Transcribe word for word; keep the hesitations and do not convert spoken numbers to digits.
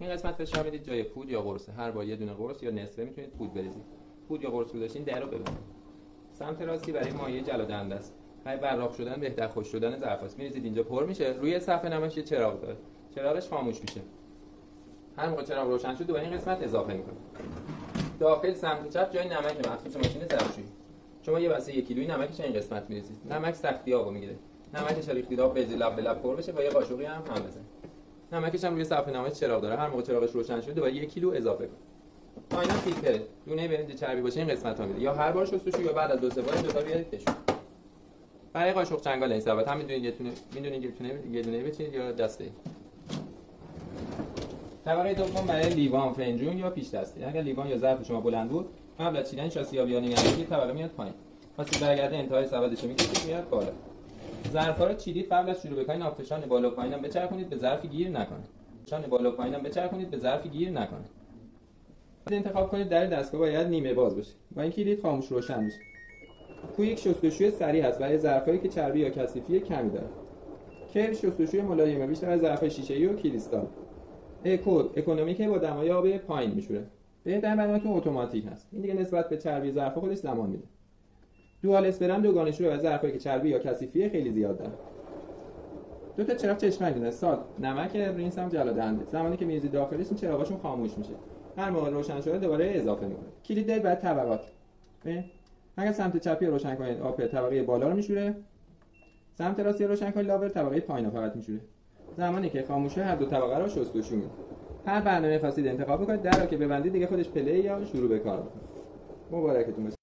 این قسمت فشار میدید جای پود یا قرص، هر بار یه دونه قرص یا نصفه میتونید پود بریزید. پود یا قرص گذاشتین درو ببندید. سمت راستی برای مایع جلا دهنده است. برای براق شدن، بهتر خوش شدن ظرف است. می‌ریزید اینجا پر میشه، روی صفحه نمایش یه چراغ داره. چراغش خاموش میشه. هر موقع چراغ روشن شد دوباره این قسمت اضافه می‌کنید. داخل سمت چپ جای نمک مخصوص ماشین ظرفشویی. شما یه واسه یک کیلویی نمکش این قسمت می‌ریزید. نمک سختی آبو می‌گیره. نمکش ریختید آب بریزید لب به لب پر بشه، با یه قاشقی هم هم بزنید. نمکش هم روی صفحه نمایش چراغ داره. هر موقع چراغش روشن شد دوباره یک کیلو اضافه کنید. آینه فیلتر دونه برنج چربی باشه این قسمت‌ها میده. یا هر بار شستشو یا بعد از دو سه بار دوتا بیارید بشو. برای قاشق چنگال این ثبت هم میدونید یه تونه میدونید یه تونه یه دونه بچینید یا دسته. طبقه دوم برای لیوان، فنجون یا پیش دستی. اگر لیوان یا ظرف شما بلند بود، قبل از چیدن شاسیابی یا نگهداری طبقه میاد پایین. واسه برگرده انتهای سبدش میکشید میاد بالا. ظرفا رو چیدید قبل از شروع به کار نافتشان بالا پایینم بچرخونید به ظرف گیر نکنه. شان بالا پایینم بچرخونید به ظرف گیر نکنه. انتخاب کنید در دستگاه باید نیمه باز باشه و این کلید خاموش روشن میشه. کوی یک شستشوی سریع هست برای ظرفایی که چربی یا کثیفی کمی داره. کل شستشوی ملایمه بیشتر از ظرف شیشه‌ای و کریستال. اکود اکونومیکه با دمای آب پایین میشوره. بهتر برای که اتوماتیک هست. این دیگه نسبت به چربی ظرف خودش زمان میده. دوال اسپرم دوگانه شوره برای ظرفایی که چربی یا کثیفی خیلی زیاد داره. دو تا چراغ چشمک داره. سال نمک رینس هم جلا دهنده. زمانی که میریزید داخلش این چراغاشون خاموش میشه. هر موقع روشن شده دوباره اضافه میکنه. کلید دارید بعد طبقات. اگر سمت چپی روشن کنید آب طبقه بالا رو میشوره. سمت راستی روشن کنید لابر طبقه پایین رو فقط میشوره. زمانی که خاموشه هر دو طبقه رو شستشو میدید. هر برنامه فصلی انتخاب کنید در رو که ببندید دیگه خودش پله یا شروع به کار میکنه. مبارکتون باشه.